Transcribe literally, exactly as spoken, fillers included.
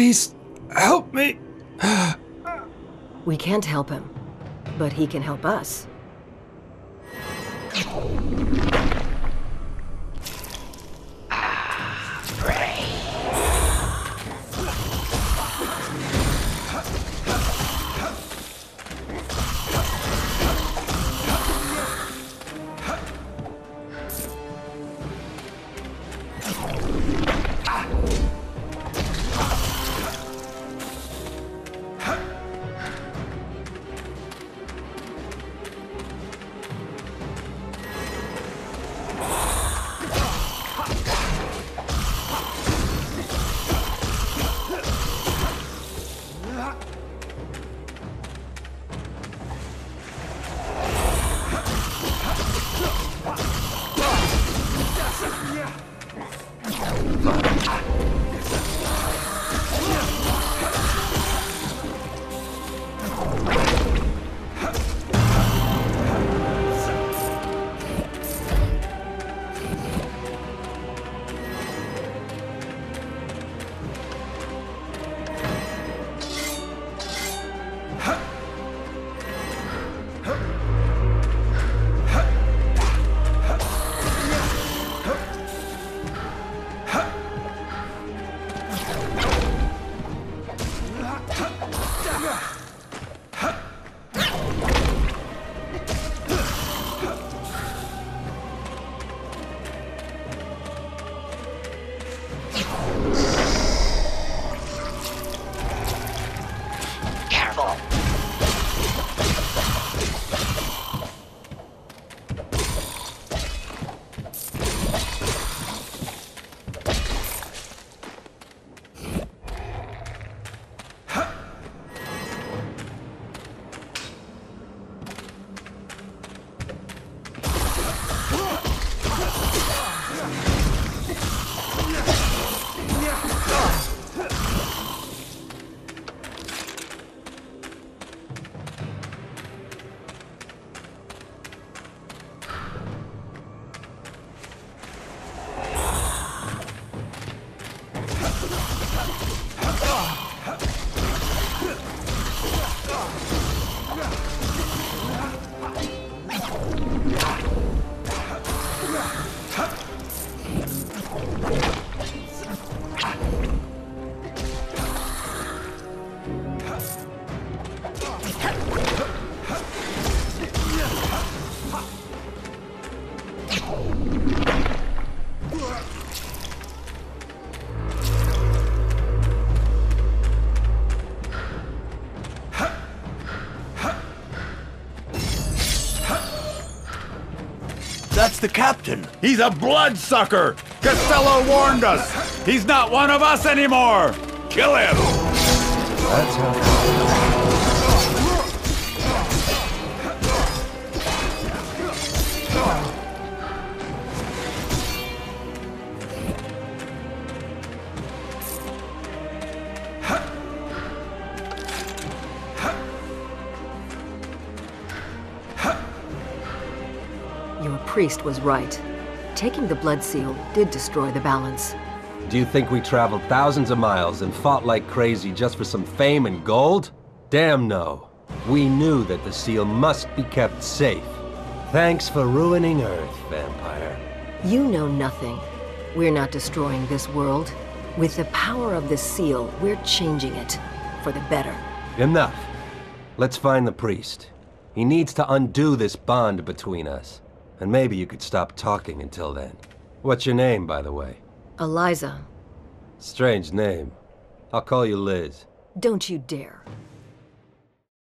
Please, help me. We can't help him, but he can help us. Ah, pray. That's the captain. He's a bloodsucker. Costello warned us. He's not one of us anymore. Kill him. That's how. The priest was right. Taking the blood seal did destroy the balance. Do you think we traveled thousands of miles and fought like crazy just for some fame and gold? Damn no. We knew that the seal must be kept safe. Thanks for ruining Earth, vampire. You know nothing. We're not destroying this world. With the power of this seal, we're changing it. For the better. Enough. Let's find the priest. He needs to undo this bond between us. And maybe you could stop talking until then. What's your name, by the way? Eliza. Strange name. I'll call you Liz. Don't you dare.